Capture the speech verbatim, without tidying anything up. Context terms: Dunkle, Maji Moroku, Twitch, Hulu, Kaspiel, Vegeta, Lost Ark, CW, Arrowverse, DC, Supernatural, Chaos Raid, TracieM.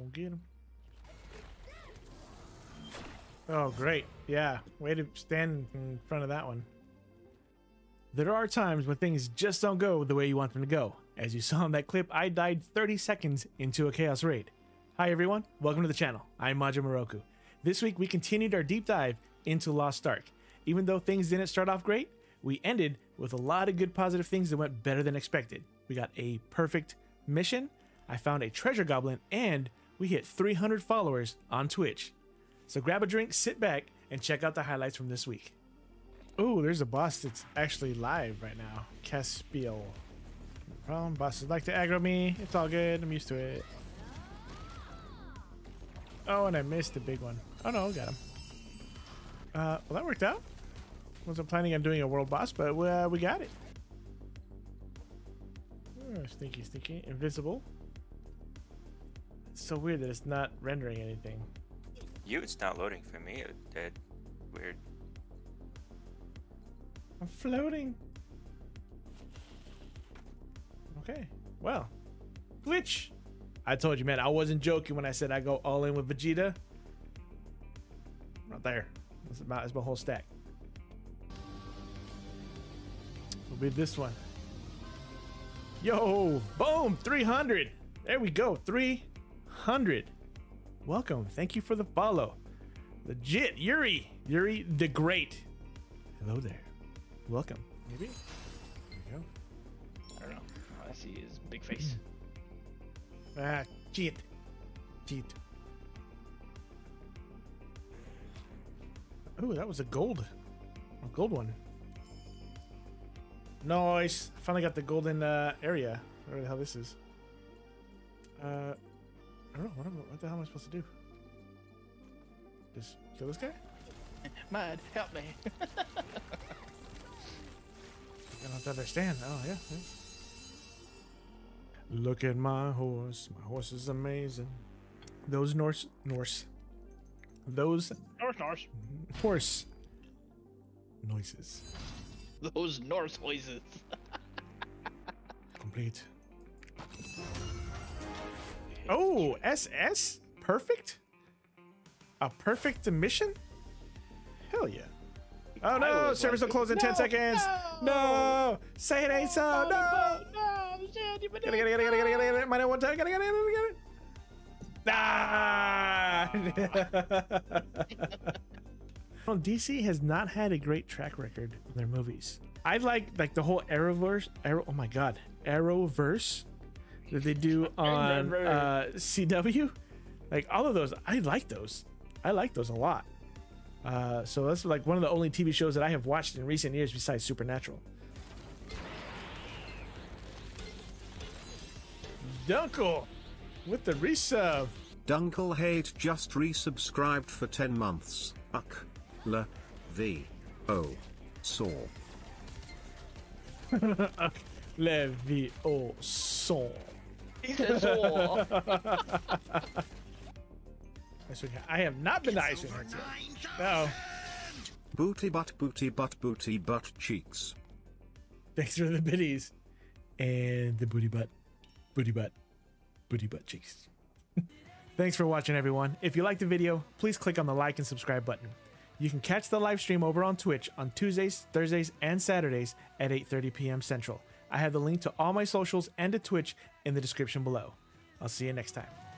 Don't get him. Oh, great. Yeah, way to stand in front of that one. There are times when things just don't go the way you want them to go. As you saw in that clip, I died thirty seconds into a Chaos Raid. Hi everyone, welcome to the channel. I'm Maji Moroku. This week we continued our deep dive into Lost Ark. Even though things didn't start off great, we ended with a lot of good positive things that went better than expected. We got a perfect mission, I found a treasure goblin, and we hit three hundred followers on Twitch. So grab a drink, sit back, and check out the highlights from this week. Oh, there's a boss that's actually live right now. Kaspiel. No problem. Bosses like to aggro me. It's all good. I'm used to it. Oh, and I missed the big one. Oh no, got him. Uh, well, that worked out. Wasn't planning on doing a world boss, but uh, we got it. Oh, stinky, stinky. Invisible. It's so weird that it's not rendering anything. You, it's not loading for me. It did. Weird. I'm floating. Okay. Well, Twitch. I told you, man, I wasn't joking when I said I go all in with Vegeta. Right there. That's about that's my whole stack. It'll be this one. Yo, boom, three hundred. There we go, three hundred. Welcome. Thank you for the follow. Legit, Yuri. Yuri the Great. Hello there. Welcome. Maybe. There we go. I don't know. All I see is big face. Ah, cheat. Cheat. Oh, that was a gold. A gold one. Nice. Finally got the golden uh, area. I don't know how this is. Uh, I don't know. What, am, what the hell am I supposed to do? Just kill this guy? Mud, help me. I don't have to understand. Oh, yeah. Look at my horse. My horse is amazing. Those Norse. Norse. Those. Norse, Norse. Horse. Noises. Those Norse noises. Complete. Oh, S S? Perfect? A perfect mission? Hell yeah. Oh no, servers will close in no, ten seconds. No. no, say it ain't so. No, no, shit, you get it, get it, get it, get it, get it. Minus one time, get it, get it, get it. Ah! Well, D C has not had a great track record in their movies. I like like the whole Arrowverse. Arrow, oh my God, Arrowverse that they do on uh, C W. Like all of those, I like those. I like those a lot. Uh, so that's like one of the only T V shows that I have watched in recent years besides Supernatural. Dunkle with the resub. Dunkle hate just resubscribed for ten months. Uck. L. V. O. Saw. Uck. Le. V. O. Saw. He said saw. I have not been ice in yet. No. Booty butt, booty butt, booty butt cheeks. Thanks for the biddies. And the booty butt, booty butt, booty butt cheeks. Thanks for watching, everyone. If you liked the video, please click on the like and subscribe button. You can catch the live stream over on Twitch on Tuesdays, Thursdays, and Saturdays at eight thirty p m Central. I have the link to all my socials and to Twitch in the description below. I'll see you next time.